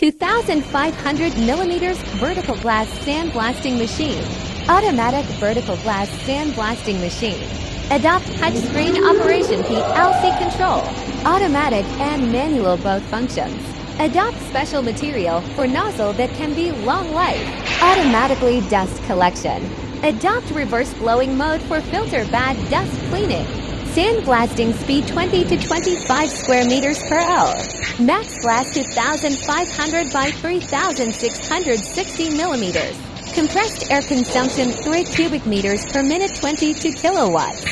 2,500 millimeters vertical blast sandblasting machine. Automatic vertical blast sandblasting machine. Adopt touchscreen operation PLC control. Automatic and manual both functions. Adopt special material for nozzle that can be long life. Automatically dust collection. Adopt reverse blowing mode for filter bad dust cleaning. Sandblasting speed 20 to 25 square meters per hour. Max blast 2,500 by 3,660 millimeters. Compressed air consumption 3 cubic meters per minute 22 kilowatts.